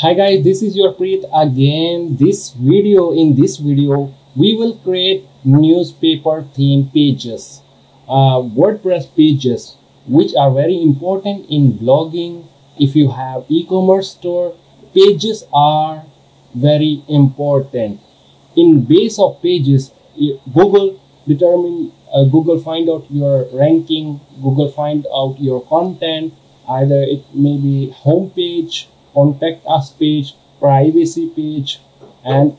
Hi guys, this is your Preet again. In this video we will create newspaper theme pages, WordPress pages, which are very important in blogging. If you have e-commerce store, pages are very important. In base of pages, Google find out your ranking, Google find out your content, either it may be home page, contact us page, privacy page, and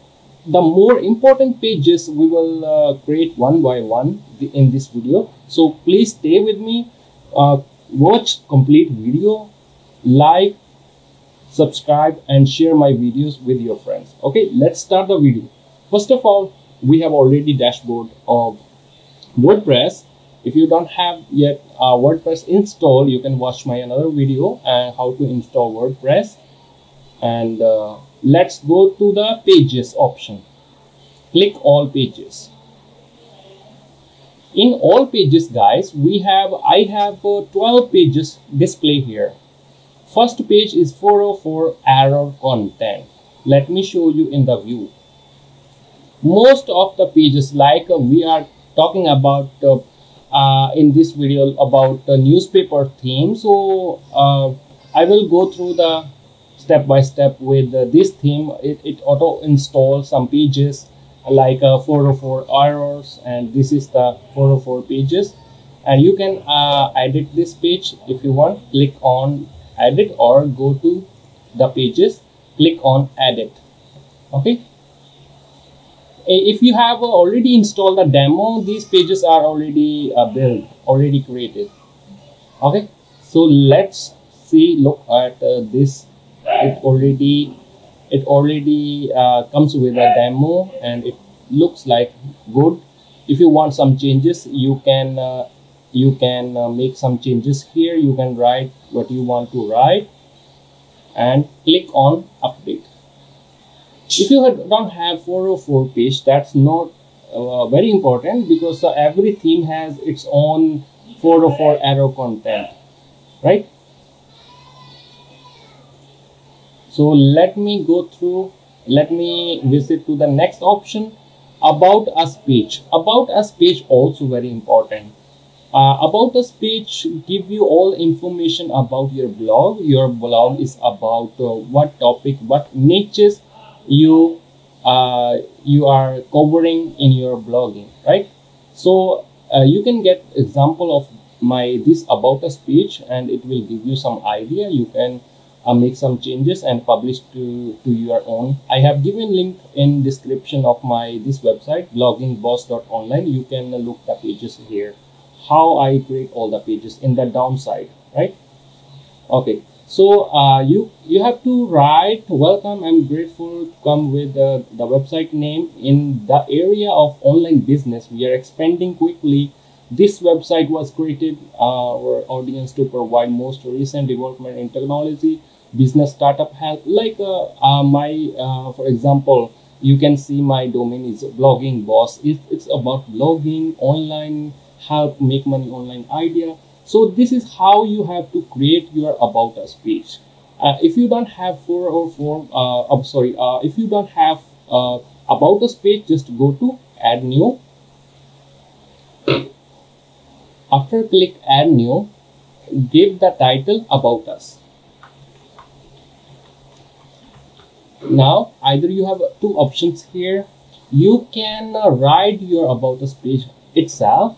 the more important pages we will create one by one in this video. So please stay with me, watch complete video, like, subscribe and share my videos with your friends. Okay, let's start the video. First of all, we have already dashboard of WordPress. If you don't have yet WordPress installed, you can watch my another video and how to install WordPress. And let's go to the pages option. Click all pages. In all pages, guys, I have 12 pages display here. First page is 404 error content. Let me show you in the view. Most of the pages, like we are talking about in this video about the newspaper theme, so I will go through the step by step with this theme. It auto installs some pages like 404 errors, and this is the 404 pages, and you can edit this page if you want. Click on edit or go to the pages, click on edit. Okay, if you have already installed the demo, these pages are already already created. Okay, so let's look at this. It already comes with a demo and it looks like good. If you want some changes, you can make some changes here. You can write what you want to write and click on update. If you don't have 404 page, that's not very important, because every theme has its own 404 error content, right? So let me visit to the next option, about us page. About us page also very important. About us page give you all information about your blog. Your blog is about what topic, what niches you are covering in your blogging, right? So you can get example of this about us page, and it will give you some idea. You can make some changes and publish to your own. I have given link in description of this website, bloggingboss.online. You can look the pages here, how I create all the pages in the downside, right? Okay. So you have to write welcome, I'm grateful, come with the website name. In the area of online business, we are expanding quickly. This website was created our audience to provide most recent development in technology, business, startup help. Like for example, you can see my domain is Blogging Boss. It's about blogging, online help, make money online idea. So this is how you have to create your about us page. If you don't have 404, if you don't have about us page, just go to add new. After click add new, give the title about us. Now either you have two options here. You can write your about us page itself.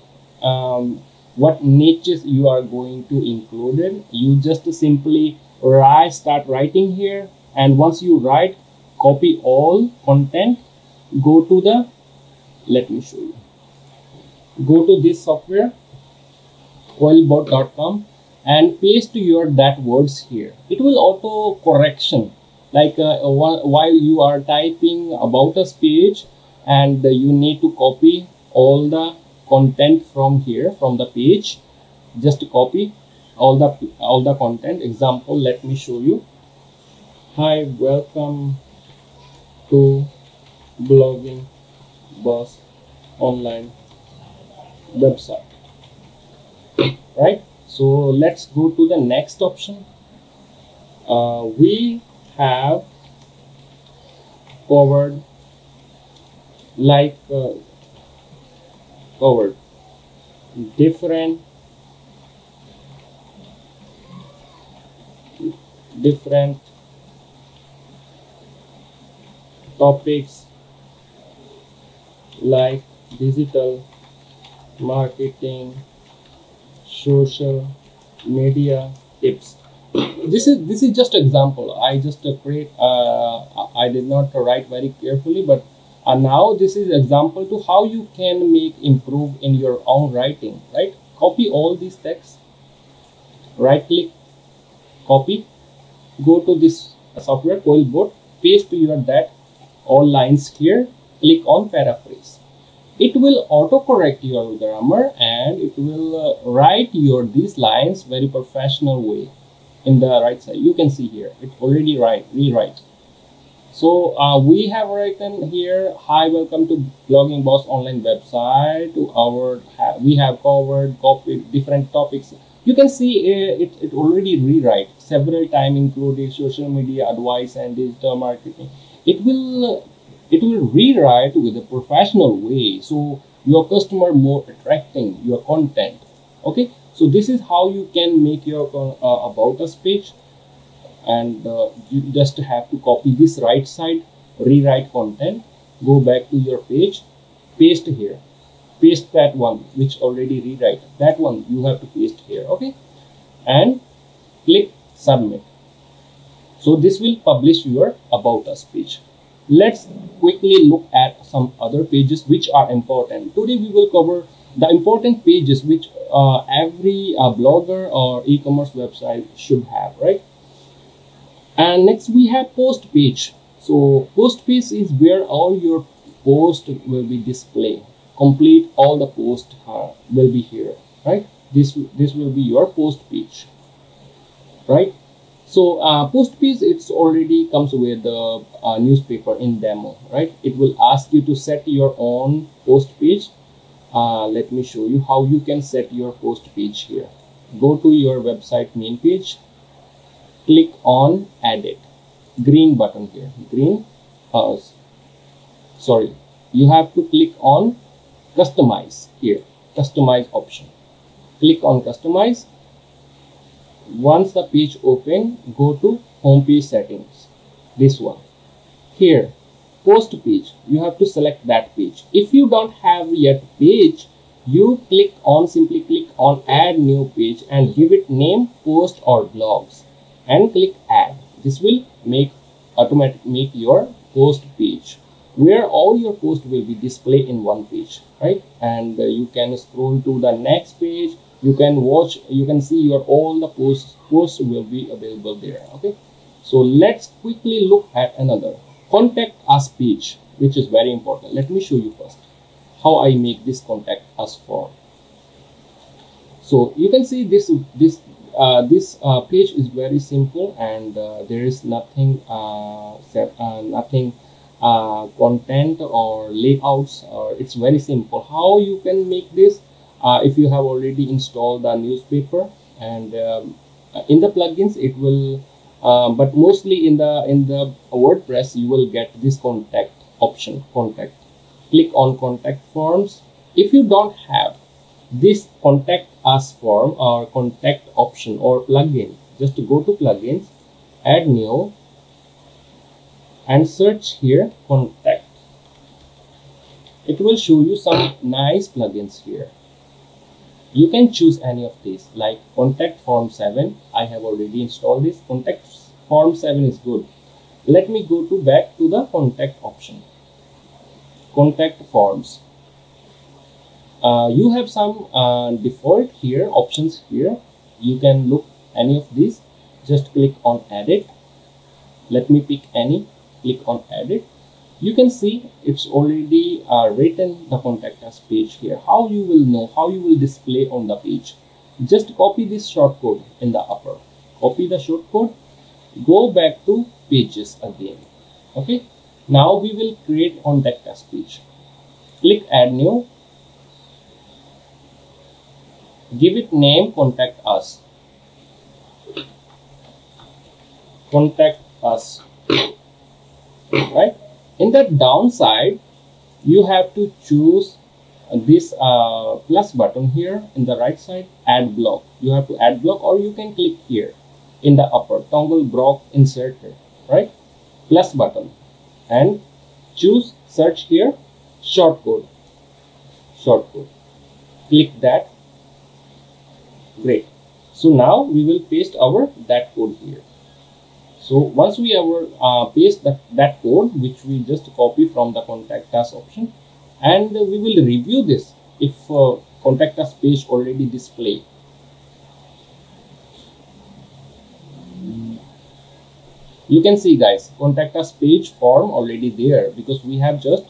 What niches you are going to include in. You just simply start writing here, and once you write, copy all content, go to the, let me show you, go to this software, Quillbot.com, and paste your that words here. It will auto correction, like while you are typing about us page, and you need to copy all the content from here, from the page. Just copy all the content. Example, let me show you. Hi, welcome to Blogging Boss Online website, right? So let's go to the next option. We have covered, like covered, different topics like digital marketing, social media tips. This is just an example. I just create. I did not write very carefully, but now this is example to how you can make improve in your own writing. Right? Copy all these texts. Right click, copy. Go to this software Quillbot. Paste to your that all lines here. Click on paraphrase. It will autocorrect your grammar and it will write your these lines very professional way. In the right side, you can see here it already rewrite. So we have written here, hi, welcome to Blogging Boss online website. To our we have covered copied different topics. You can see it already rewrite several times, including social media advice and digital marketing. It will rewrite with a professional way, so your customer more attracting your content. Okay. So this is how you can make your about us page, and you just have to copy this right side, rewrite content, go back to your page, paste here, paste that one which already rewrite, that one you have to paste here, okay, and click submit. So this will publish your about us page. Let's quickly look at some other pages which are important. Today we will cover the important pages which every blogger or e-commerce website should have, right? And next we have post page. So post page is where all your post will be displayed. Complete all the post will be here, right? This will be your post page, right? So post page, it's already comes with the newspaper in demo, right? It will ask you to set your own post page. Let me show you how you can set your post page here. Go to your website main page, click on edit, green button here, green, sorry, you have to click on customize here, customize option, click on customize. Once the page open, go to home page settings, this one here. Post page, you have to select that page. If you don't have yet page, you click on, simply click on add new page and give it name post or blogs and click add. This will make automatic your post page where all your posts will be displayed in one page, right? And you can scroll to the next page. You can watch, you can see your all the posts will be available there, okay? So let's quickly look at another. Contact us page, which is very important. Let me show you first how I make this contact us form. So you can see this page is very simple, and there is nothing content or layouts, or it's very simple how you can make this. If you have already installed the newspaper and in the plugins it will but mostly in the WordPress you will get this contact option, contact. Click on contact forms. If you don't have this contact us form or contact option or plugin, just go to plugins, add new, and search here contact. It will show you some nice plugins here. You can choose any of these, like contact form 7. I have already installed this. Contact form 7 is good. Let me go to back to the contact option. Contact forms. You have some default here options here. You can look any of these. Just click on edit. Let me pick any. Click on edit. You can see it's already written the contact us page here. How you will know, how you will display on the page. Just copy this shortcode in the upper. Copy the shortcode. Go back to pages again. Okay. Now we will create contact us page. Click add new. Give it name contact us. Contact us. Right. In the downside, you have to choose this plus button here in the right side, add block. You have to add block, or you can click here in the upper toggle block inserter, right, plus button, and choose, search here, short code, click that. Great. So now we will paste our that code here. So once we ever paste that code, which we just copy from the contact us option, and we will review this if contact us page already display. You can see, guys, contact us page form already there, because we have just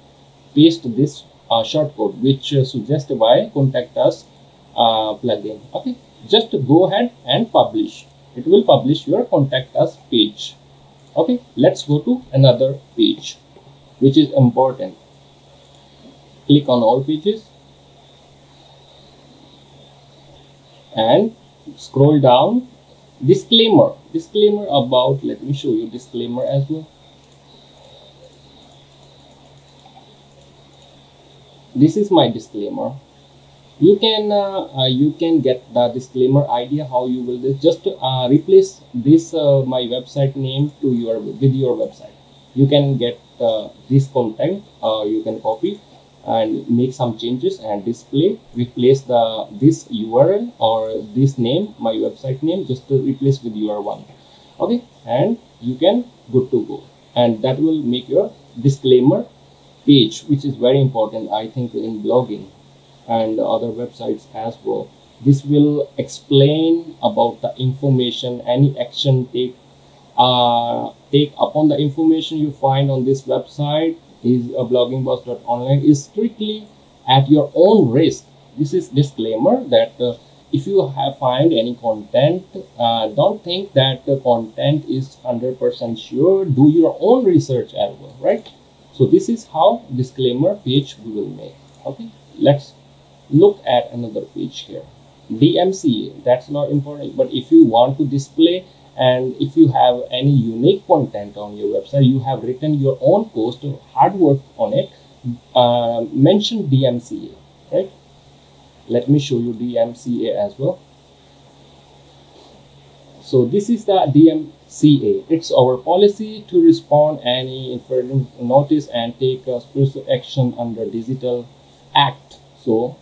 pasted this short code which suggested by contact us plugin. Okay, just go ahead and publish. It will publish your contact us page. Okay, let's go to another page which is important. Click on all pages and scroll down. Disclaimer about, let me show you disclaimer as well. This is my disclaimer. You can get the disclaimer idea how you will just replace this my website name to your with your website. You can get this content, you can copy and make some changes and display, replace this URL or this name, my website name, just to replace with your one. Okay, and you can good to go, and that will make your disclaimer page, which is very important, I think, in blogging and other websites as well. This will explain about the information, any action take upon the information you find on this website. Is bloggingboss.online is strictly at your own risk. This is disclaimer that if you have find any content, don't think that the content is 100% sure. Do your own research as well, right? So this is how disclaimer page we will make. Okay, let's look at another page here. DMCA, that's not important, but if you want to display and if you have any unique content on your website, you have written your own post or hard work on it, mention DMCA, right? Let me show you DMCA as well. So this is the DMCA. It's our policy to respond any infringement notice and take a special action under Digital Act. So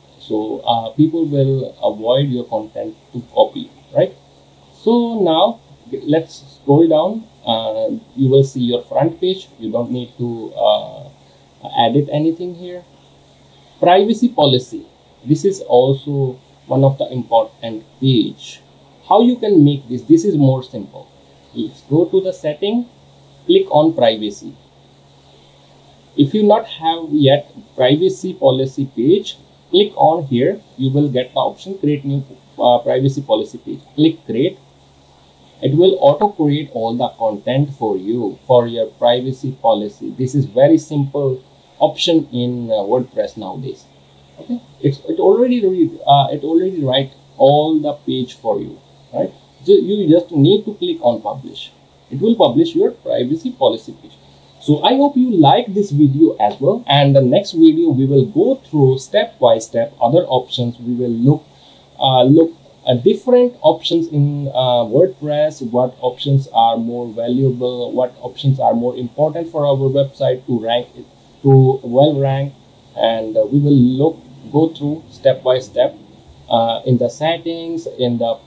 people will avoid your content to copy, right? So now, let's scroll down. You will see your front page. You don't need to edit anything here. Privacy policy. This is also one of the important page. How you can make this? This is more simple. Let's go to the setting. Click on privacy. If you not have yet privacy policy page, click on here. You will get the option create new privacy policy page. Click create. It will auto create all the content for you for your privacy policy. This is very simple option in WordPress nowadays. Okay, it already write all the page for you, right? So you just need to click on publish. It will publish your privacy policy page. So I hope you like this video as well, and the next video we will go through step by step other options. We will look at different options in WordPress, what options are more valuable, what options are more important for our website to rank it, to well rank, and we will go through step by step in the settings, in the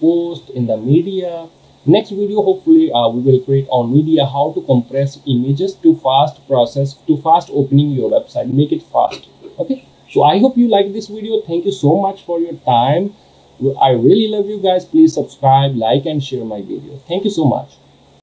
post, in the media. Next video, hopefully, we will create on media, how to compress images to fast process, to fast opening your website, make it fast. Okay. So I hope you like this video. Thank you so much for your time. I really love you guys. Please subscribe, like, and share my video. Thank you so much.